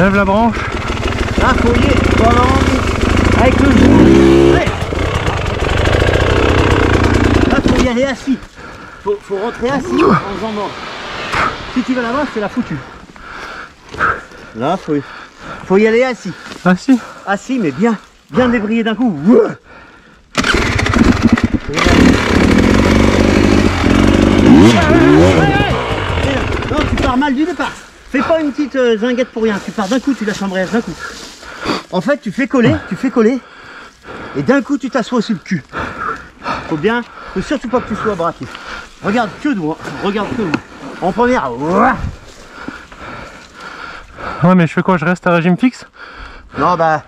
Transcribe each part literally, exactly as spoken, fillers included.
Lève la branche. Un foyer pendant avec le genou. Ouais. Là, faut y aller assis. Faut, faut rentrer assis en faisant mort. Si tu vas là-bas, c'est la foutue. Là, faut y... faut y aller assis. Assis. Assis, mais bien, bien débrillé d'un coup. Non, tu pars mal du départ. Fais pas une petite euh, zinguette pour rien. Tu pars d'un coup, tu lâches l'embrayage d'un coup. En fait, tu fais coller, tu fais coller, et d'un coup, tu t'assois sur le cul. Faut bien, faut surtout pas que tu sois braqué. Regarde que nous, regarde que nous. En première. Ouah. Ouais, mais je fais quoi? Je reste à régime fixe? Non, bah,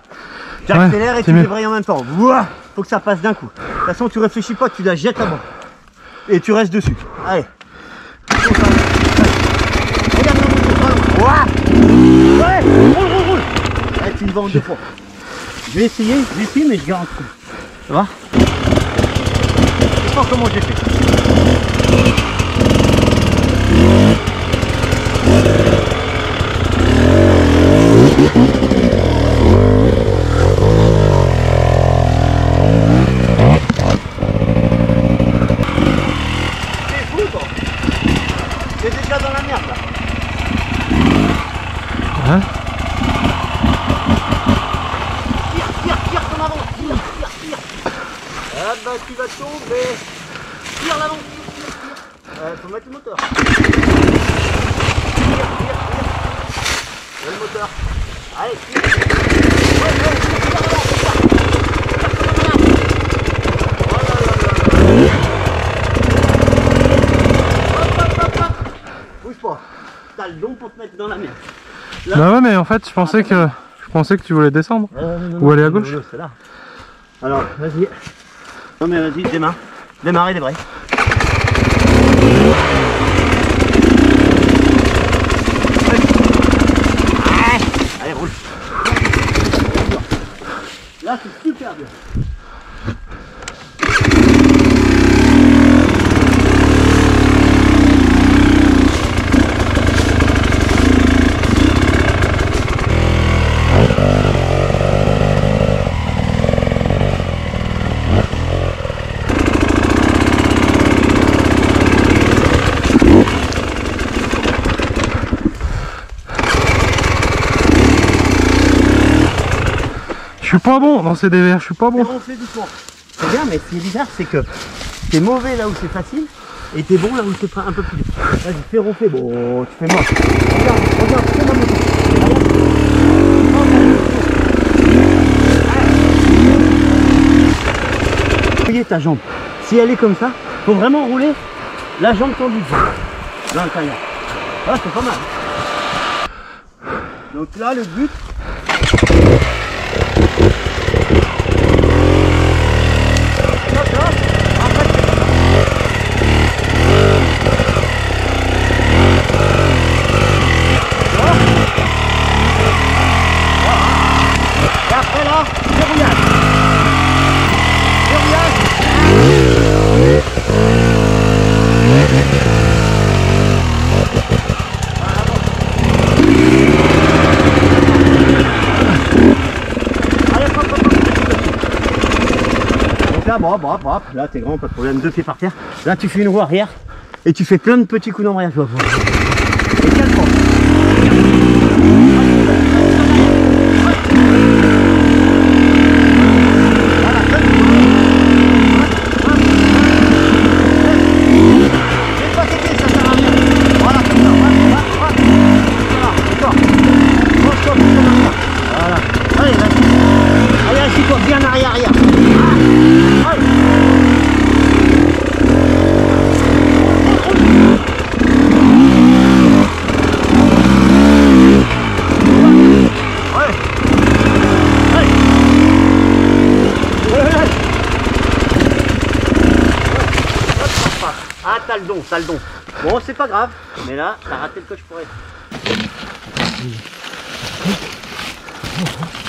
tu accélères ouais, et tu débrailles en même temps. Ouah. Faut que ça passe d'un coup. De toute façon, tu réfléchis pas, tu la jettes avant. Et tu restes dessus. Allez. Ouais, roule, roule, roule. Ouais, tu le vas en deux fois. Je vais essayer, je vais essayer, mais je garantis. Ça va? Je sais pas comment j'ai fait. C'est fou, toi. T'es déjà dans la merde, là. Hein? Tire, tire, tire ton avant, tire, tire, tire. Ah bah tu vas tomber. Tire l'avant, tire, tire, tire. Euh, faut mettre le moteur. Tire, tire, tire. Le moteur. Allez, tire. Ouais, ouais, tire, tire, tire. Long pour te mettre dans la merde. Là, bah ouais, mais en fait je pensais ah, que je pensais que tu voulais descendre euh, non, non, ou aller à gauche. C'est là. Alors vas-y. Non mais vas-y, démarre. Démarrer les bras. Allez, roule. Là c'est super bien. Je suis pas bon dans ces dévers, je suis pas bon. C'est bien, mais ce qui est bizarre, c'est que t'es mauvais là où c'est facile et t'es bon là où c'est un peu plus dur. Vas-y, fais ronfler, bon, tu fais mort. Regarde, regarde, fais ma moto. Voyez ta jambe. Si elle est comme ça, faut vraiment rouler la jambe tendue dans le l'intérieur. Ah, c'est pas mal. Donc là, le but. Bon, bon, bon, là t'es grand, pas de problème, deux pieds par terre. Là tu fais une roue arrière et tu fais plein de petits coups d'embrayage. Et calme-toi. T'as le don. Bon, c'est pas grave, mais là, t'as raté le coche pour elle.